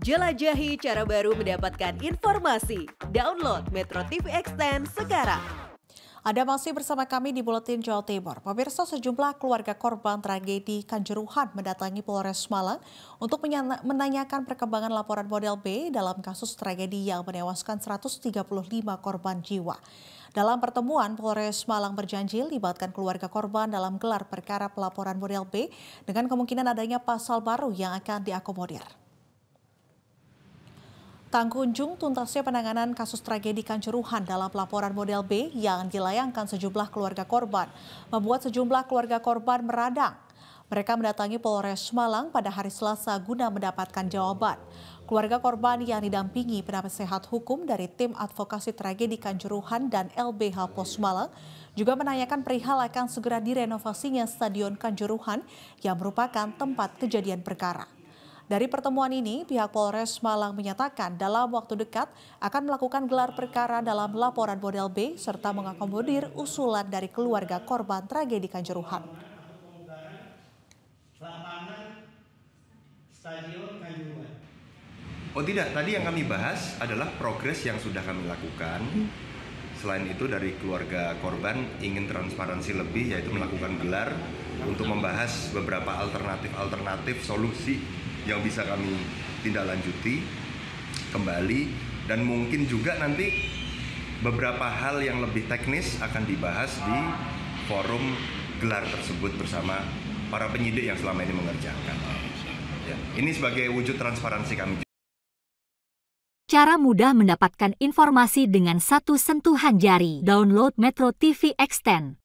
Jelajahi cara baru mendapatkan informasi. Download Metro TV Extend sekarang. Anda masih bersama kami di Buletin Jawa Timur. Pemirsa, sejumlah keluarga korban tragedi Kanjuruhan mendatangi Polres Malang untuk menanyakan perkembangan laporan model B dalam kasus tragedi yang menewaskan 135 korban jiwa. Dalam pertemuan, Polres Malang berjanji libatkan keluarga korban dalam gelar perkara pelaporan model B dengan kemungkinan adanya pasal baru yang akan diakomodir. Tak kunjung tuntasnya penanganan kasus tragedi Kanjuruhan dalam pelaporan model B yang dilayangkan sejumlah keluarga korban membuat sejumlah keluarga korban meradang. Mereka mendatangi Polres Malang pada hari Selasa guna mendapatkan jawaban. Keluarga korban yang didampingi penasehat hukum dari tim advokasi tragedi Kanjuruhan dan LBH Pos Malang juga menanyakan perihal akan segera direnovasinya Stadion Kanjuruhan yang merupakan tempat kejadian perkara. Dari pertemuan ini, pihak Polres Malang menyatakan dalam waktu dekat akan melakukan gelar perkara dalam laporan model B serta mengakomodir usulan dari keluarga korban tragedi Kanjuruhan. Lapangan Stadion Kanjuruhan. Oh tidak, tadi yang kami bahas adalah progres yang sudah kami lakukan. Selain itu dari keluarga korban ingin transparansi lebih, yaitu melakukan gelar untuk membahas beberapa alternatif solusi yang bisa kami tindak lanjuti kembali, dan mungkin juga nanti beberapa hal yang lebih teknis akan dibahas di forum gelar tersebut bersama para penyidik yang selama ini mengerjakan. Ya, ini sebagai wujud transparansi kami. Cara mudah mendapatkan informasi dengan satu sentuhan jari. Download Metro TV Extend.